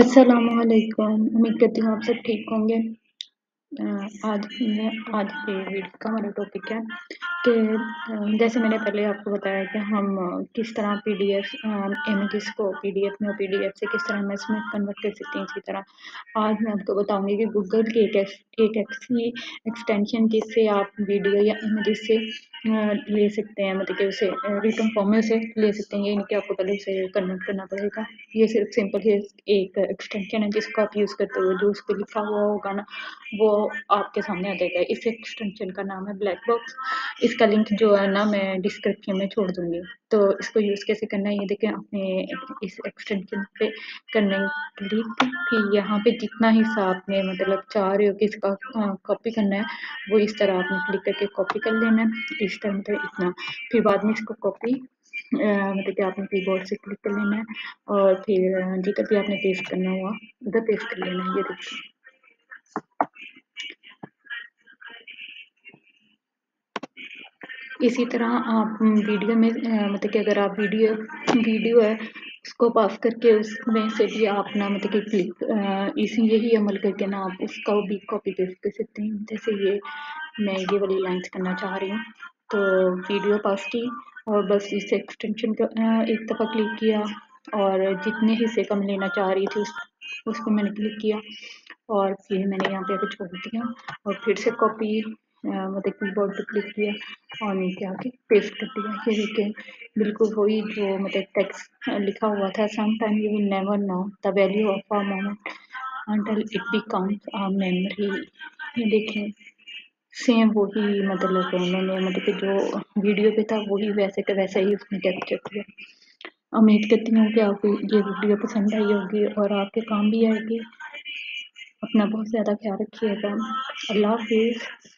अस्सलामुअलैकुम। उम्मीद करती हूँ आप सब ठीक होंगे। आज की वीडियो का हमारा टॉपिक है कि जैसे मैंने पहले आपको बताया कि हम किस तरह PDF इमेजेस को PDF में और PDF से किस तरह हम इसमें कन्वर्ट कर सकते हैं। इसी तरह आज मैं आपको बताऊंगी कि गूगल की एक ऐसी एक्सटेंशन जिससे आप वीडियो या इमेजेस से ले सकते हैं, मतलब कि उसे रिटर्न फॉर्म में उसे ले सकते हैं, यानी कि आपको पहले उसे कन्वर्ट करना पड़ेगा। ये सिर्फ सिंपल ही एक एक्सटेंशन है जिसको आप यूज़ करते हुए जो उस पर लिखा हुआ होगा ना वो आपके सामने आ जाएगा। इस एक्सटेंशन का नाम है ब्लैक बॉक्स। इसका लिंक जो है ना मैं डिस्क्रिप्शन में छोड़ दूँगी। तो इसको यूज़ कैसे करना है ये देखें। आपने इस एक्सटेंशन पे करने के लिए कि यहाँ पे जितना हिस्सा आपने मतलब चाह रहे हो कि इसका कॉपी करना है वो इस तरह आपने क्लिक करके कॉपी कर लेना है। इस तरह मतलब इतना, फिर बाद में इसको कॉपी मतलब कि आपने कीबोर्ड से क्लिक कर लेना है और फिर जिधर भी आपने पेस्ट करना हुआ उधर पेस्ट कर लेना है। ये देखिए इसी तरह आप वीडियो में मतलब कि अगर आप वीडियो है उसको पास करके उसमें से भी आप ना मतलब कि क्लिक इसी यही अमल करके ना आप उसका भी कॉपी पेस्ट कर सकते हैं। जैसे ये मैं ये वाली लाइन्स करना चाह रही हूँ तो वीडियो पास की और बस इस एक्सटेंशन का एक दफ़ा क्लिक किया और जितने हिस्से कम लेना चाह रही थी उस पर मैंने क्लिक किया और फिर मैंने यहाँ पे आके छोड़ दिया और फिर से कॉपी मतलब कीबोर्ड पर क्लिक किया और नीचे आके पेस्ट कर दिया। ये देखिए बिल्कुल वही जो मतलब टेक्स्ट लिखा हुआ था। Some time you will never know the value of a moment until it becomes a memory. ये देखिए सेम वही मतलब उन्होंने मतलब कि जो वीडियो पे था वही वैसे का वैसा ही उसने कैप्चर किया। उम्मीद करती हूँ कि आपको ये वीडियो पसंद आई होगी और आपके काम भी आएगी। अपना बहुत ज़्यादा ख्याल रखिएगा। अल्लाह हाफिज़।